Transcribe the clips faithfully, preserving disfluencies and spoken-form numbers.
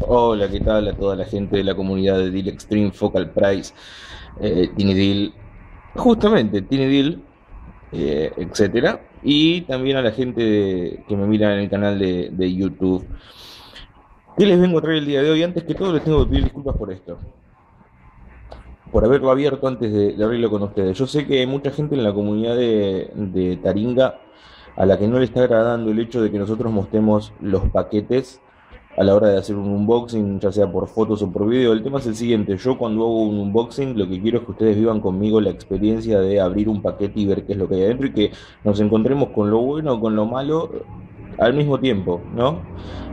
Hola, ¿qué tal a toda la gente de la comunidad de Deal Extreme, Focal Price, eh, TinyDeal, justamente TinyDeal, eh, etcétera? Y también a la gente de, que me mira en el canal de, de YouTube. ¿Qué les vengo a traer el día de hoy? Antes que todo les tengo que pedir disculpas por esto, por haberlo abierto antes de, de abrirlo con ustedes. Yo sé que hay mucha gente en la comunidad de, de Taringa a la que no le está agradando el hecho de que nosotros mostremos los paquetes a la hora de hacer un unboxing, ya sea por fotos o por video. El tema es el siguiente: yo cuando hago un unboxing lo que quiero es que ustedes vivan conmigo la experiencia de abrir un paquete y ver qué es lo que hay adentro, y que nos encontremos con lo bueno o con lo malo al mismo tiempo, ¿no?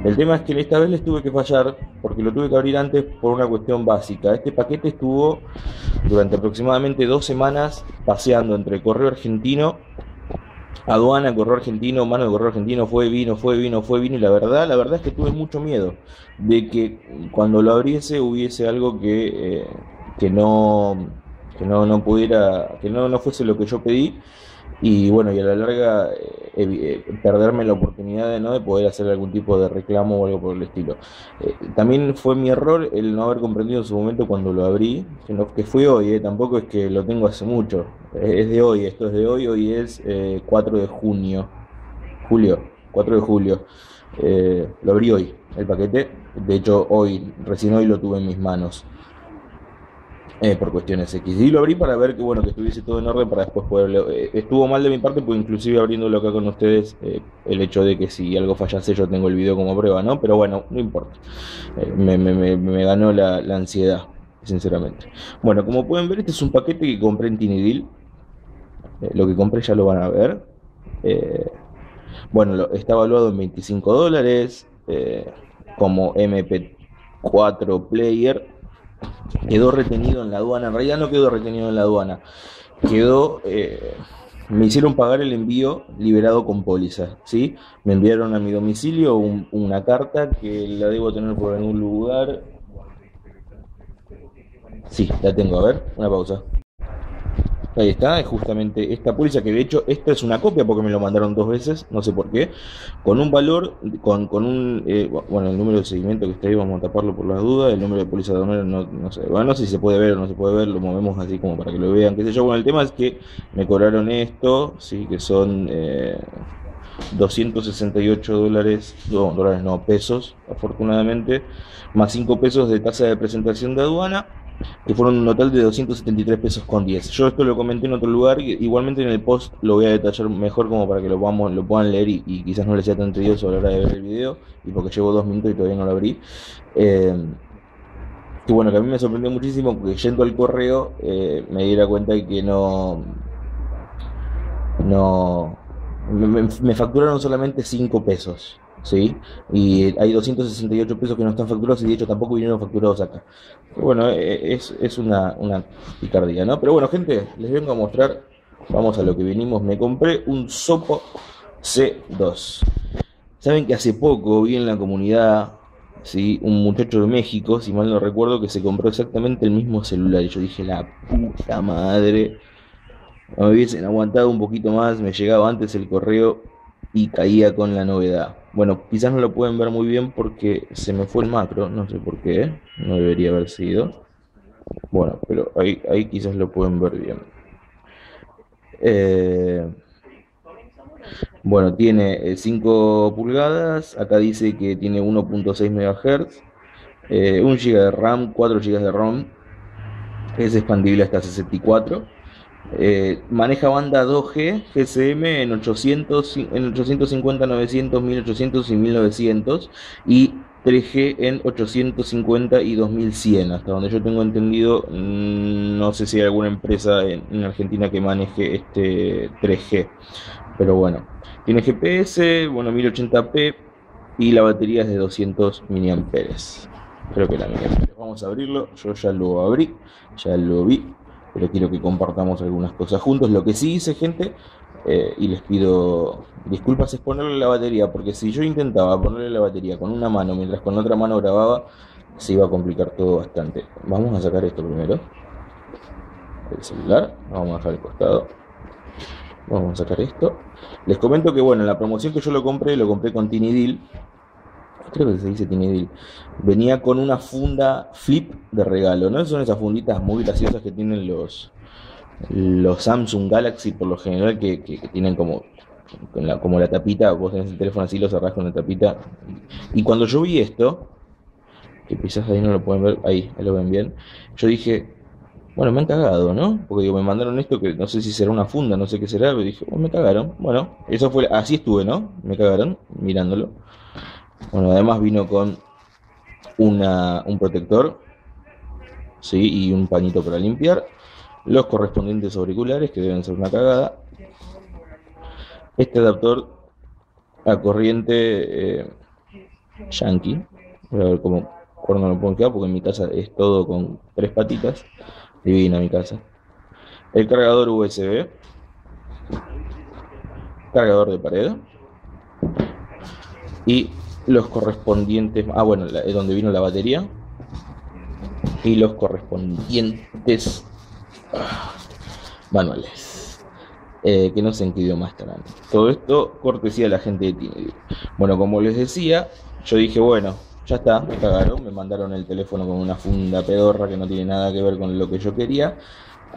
El tema es que esta vez les tuve que fallar porque lo tuve que abrir antes por una cuestión básica. Este paquete estuvo durante aproximadamente dos semanas paseando entre Correo Argentino, aduana, Correo Argentino, mano de Correo Argentino, fue, vino, fue, vino, fue, vino, y la verdad, la verdad es que tuve mucho miedo de que cuando lo abriese hubiese algo que, eh, que no, que no, no pudiera, que no, no fuese lo que yo pedí, y bueno, y a la larga eh, eh, perderme la oportunidad de, ¿no?, de poder hacer algún tipo de reclamo o algo por el estilo. Eh, también fue mi error el no haber comprendido en su momento cuando lo abrí, sino que fue hoy, eh, tampoco es que lo tengo hace mucho, es de hoy, esto es de hoy, hoy es eh, cuatro de junio, julio, cuatro de julio, eh, lo abrí hoy, el paquete, de hecho hoy, recién hoy lo tuve en mis manos. Eh, por cuestiones X, y lo abrí para ver que bueno, que estuviese todo en orden para después poderlo. Eh, estuvo mal de mi parte, pues inclusive abriéndolo acá con ustedes, eh, el hecho de que si algo fallase yo tengo el video como prueba, ¿no? Pero bueno, no importa, eh, me, me, me, me ganó la, la ansiedad, sinceramente. Bueno, como pueden ver, este es un paquete que compré en TinyDeal, eh, lo que compré ya lo van a ver. Eh, bueno, lo, está valuado en veinticinco dólares, eh, como M P cuatro player. Quedó retenido en la aduana, en realidad no quedó retenido en la aduana, quedó, eh, me hicieron pagar el envío liberado con póliza, ¿sí? Me enviaron a mi domicilio un, una carta que la debo tener por algún lugar, sí, la tengo, a ver, una pausa. Ahí está, es justamente esta póliza, que de hecho esta es una copia porque me lo mandaron dos veces, no sé por qué, con un valor, con, con un, eh, bueno, el número de seguimiento que está ahí, vamos a taparlo por las dudas, el número de póliza de honor, no, no sé, bueno, no sé si se puede ver o no se puede ver, lo movemos así como para que lo vean, qué sé yo. Bueno, el tema es que me cobraron esto, sí, que son eh, doscientos sesenta y ocho dólares, no, dólares no, pesos, afortunadamente, más cinco pesos de tasa de presentación de aduana, que fueron un total de doscientos setenta y tres pesos con diez. Yo esto lo comenté en otro lugar, igualmente en el post lo voy a detallar mejor como para que lo, vamos, lo puedan leer y, y quizás no les sea tan tedioso a la hora de ver el video, y porque llevo dos minutos y todavía no lo abrí. Eh, y bueno, que a mí me sorprendió muchísimo porque yendo al correo eh, me diera cuenta de que no... no me, me, me facturaron solamente cinco pesos. Sí, y hay doscientos sesenta y ocho pesos que no están facturados, y de hecho tampoco vinieron facturados acá. Bueno, es, es una, una picardía, ¿no? Pero bueno, gente, les vengo a mostrar, vamos a lo que vinimos. Me compré un Zopo C dos. Saben que hace poco vi en la comunidad, ¿sí?, un muchacho de México, si mal no recuerdo, que se compró exactamente el mismo celular, y yo dije, la puta madre, no me hubiesen aguantado un poquito más, me llegaba antes el correo y caía con la novedad. Bueno, quizás no lo pueden ver muy bien porque se me fue el macro, no sé por qué, no debería haber sido. Bueno, pero ahí, ahí quizás lo pueden ver bien. Eh, bueno, tiene cinco pulgadas, acá dice que tiene uno punto seis megahertz, eh, un gigabyte de RAM, cuatro gigabytes de ROM, es expandible hasta sesenta y cuatro. Eh, maneja banda dos G, G S M en ochocientos, en ochocientos cincuenta, novecientos, mil ochocientos y mil novecientos, y tres G en ochocientos cincuenta y dos mil cien, hasta donde yo tengo entendido. No sé si hay alguna empresa en, en Argentina que maneje este tres G, pero bueno, tiene G P S, bueno, mil ochenta p, y la batería es de doscientos miliamperios hora, creo que la mAh. Vamos a abrirlo, yo ya lo abrí, ya lo vi, pero quiero que compartamos algunas cosas juntos. Lo que sí hice, gente, eh, y les pido disculpas, es ponerle la batería, porque si yo intentaba ponerle la batería con una mano mientras con la otra mano grababa, se iba a complicar todo bastante. Vamos a sacar esto primero, el celular, lo vamos a dejar al costado, vamos a sacar esto. Les comento que bueno, la promoción que yo lo compré, lo compré con TinyDeal, creo que se dice TinyDeal, venía con una funda flip de regalo, ¿no? Son esas funditas muy graciosas que tienen los, los Samsung Galaxy por lo general, que, que, que tienen como, la, como la tapita, vos tenés el teléfono así, lo cerrás con la tapita. Y cuando yo vi esto, que quizás ahí no lo pueden ver, ahí, ahí lo ven bien, yo dije, bueno, me han cagado, ¿no? Porque digo, me mandaron esto que no sé si será una funda, no sé qué será, pero dije, oh, me cagaron. Bueno, eso fue, así estuve, ¿no? Me cagaron mirándolo. Bueno, además vino con una, un protector, ¿sí? Y un pañito para limpiar. Los correspondientes auriculares, que deben ser una cagada. Este adaptador a corriente eh, yankee. Voy a ver cómo cuerno lo pueden quedar, porque en mi casa es todo con tres patitas. Divina mi casa. El cargador U S B. Cargador de pared. Y los correspondientes... Ah, bueno, la, es donde vino la batería. Y los correspondientes... Ah, manuales. Eh, que no sé en qué idioma estarán. Todo esto cortesía de la gente de TinyDeal. Bueno, como les decía, yo dije, bueno... Ya está, me cagaron, me mandaron el teléfono con una funda pedorra que no tiene nada que ver con lo que yo quería.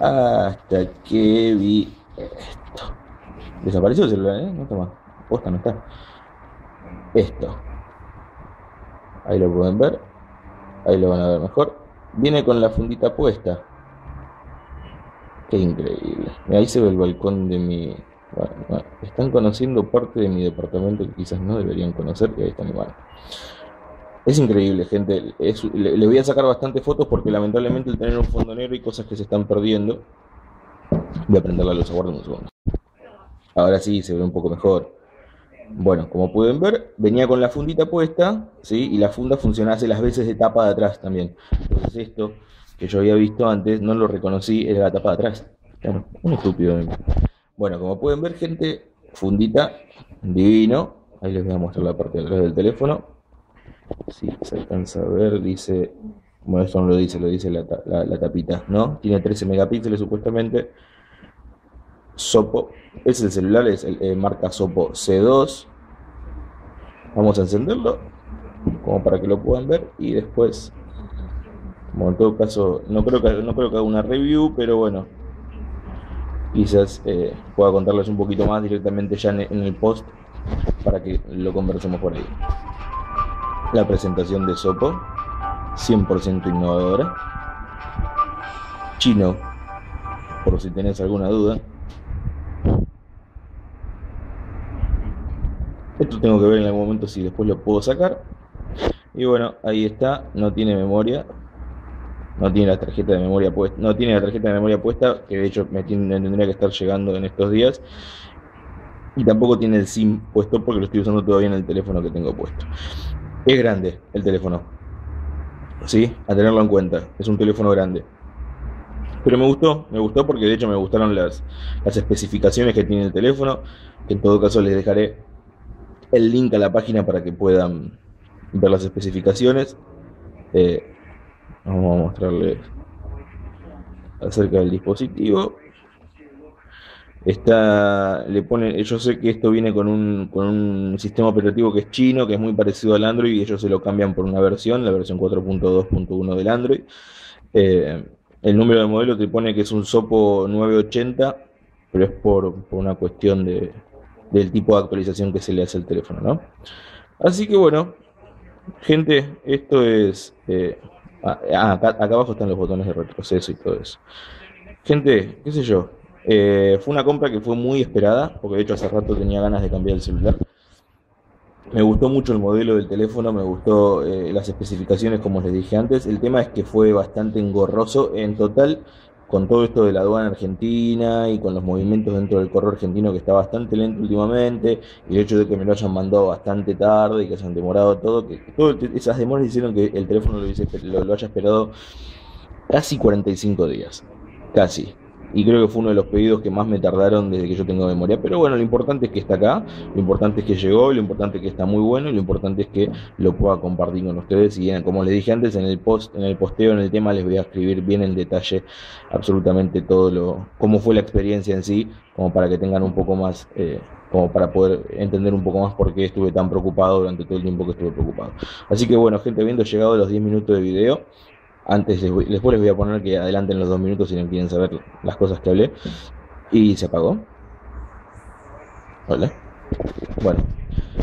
Hasta que vi esto. Desapareció el celular, ¿eh? No está más. Posta, no está. Esto. Ahí lo pueden ver. Ahí lo van a ver mejor. Viene con la fundita puesta. Qué increíble. Ahí se ve el balcón de mi... Bueno, bueno, están conociendo parte de mi departamento que quizás no deberían conocer, que ahí está mi mano. Es increíble, gente. Es, le, le voy a sacar bastantes fotos porque lamentablemente el tener un fondo negro y cosas que se están perdiendo. Voy a prender la luz, aguarden un segundo. Ahora sí, se ve un poco mejor. Bueno, como pueden ver, venía con la fundita puesta, ¿sí? Y la funda funcionaba hace las veces de tapa de atrás también. Entonces esto, que yo había visto antes, no lo reconocí, era la tapa de atrás. Claro, un estúpido. Bueno, como pueden ver, gente, fundita, divino. Ahí les voy a mostrar la parte de atrás del teléfono. Si sí, se alcanza a ver, dice, bueno, esto no lo dice, lo dice la, la, la tapita, ¿no? Tiene trece megapíxeles supuestamente. Zopo, es el celular, es el, eh, marca Zopo C dos. Vamos a encenderlo, como para que lo puedan ver, y después, como en todo caso, no creo que, no creo que haga una review, pero bueno, quizás eh, pueda contarles un poquito más directamente ya en, en el post, para que lo conversemos por ahí. La presentación de Zopo, cien por ciento innovadora, chino, por si tenés alguna duda. Esto tengo que ver en algún momento si después lo puedo sacar. Y bueno, ahí está, no tiene memoria, no tiene la tarjeta de memoria puesta, no tiene la tarjeta de memoria puesta, que de hecho me tendría que estar llegando en estos días. Y tampoco tiene el SIM puesto porque lo estoy usando todavía en el teléfono que tengo puesto. Es grande el teléfono, ¿sí? A tenerlo en cuenta, es un teléfono grande. Pero me gustó, me gustó porque de hecho me gustaron las, las especificaciones que tiene el teléfono. Que en todo caso les dejaré el link a la página para que puedan ver las especificaciones. Eh, vamos a mostrarles acerca del dispositivo. Está, le pone, yo sé que esto viene con un, con un sistema operativo que es chino, que es muy parecido al Android, y ellos se lo cambian por una versión, la versión cuatro punto dos punto uno del Android. Eh, el número de modelo te pone que es un Zopo nueve ochenta, pero es por, por una cuestión de, del tipo de actualización que se le hace al teléfono, ¿no? Así que bueno, gente, esto es... Eh, ah, acá, acá abajo están los botones de retroceso y todo eso. Gente, qué sé yo. Eh, fue una compra que fue muy esperada, porque de hecho hace rato tenía ganas de cambiar el celular. Me gustó mucho el modelo del teléfono, me gustó eh, las especificaciones, como les dije antes. El tema es que fue bastante engorroso en total, con todo esto de la aduana argentina y con los movimientos dentro del correo argentino, que está bastante lento últimamente, y el hecho de que me lo hayan mandado bastante tarde y que se han demorado todo, que, que todas esas demoras hicieron que el teléfono lo, hice, lo, lo haya esperado casi cuarenta y cinco días, casi. Y creo que fue uno de los pedidos que más me tardaron desde que yo tengo memoria. Pero bueno, lo importante es que está acá, lo importante es que llegó, lo importante es que está muy bueno, y lo importante es que lo pueda compartir con ustedes. Y como les dije antes, en el post, en el posteo, en el tema, les voy a escribir bien en detalle absolutamente todo lo, cómo fue la experiencia en sí, como para que tengan un poco más... Eh, como para poder entender un poco más por qué estuve tan preocupado durante todo el tiempo que estuve preocupado. Así que bueno, gente, habiendo llegado a los diez minutos de video, antes les voy, después les voy a poner que adelanten los dos minutos si no quieren saber las cosas que hablé. Y se apagó. Hola. Bueno,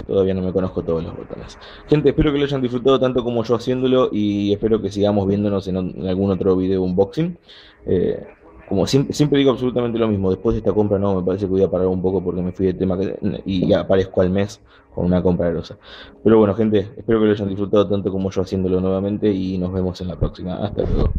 todavía no me conozco todos los botones. Gente, espero que lo hayan disfrutado tanto como yo haciéndolo, y espero que sigamos viéndonos en, en algún otro video unboxing. Eh, como siempre, siempre digo absolutamente lo mismo, después de esta compra no, me parece que voy a parar un poco porque me fui de tema que, y aparezco al mes con una compra grosa. Pero bueno, gente, espero que lo hayan disfrutado tanto como yo haciéndolo nuevamente, y nos vemos en la próxima. Hasta luego.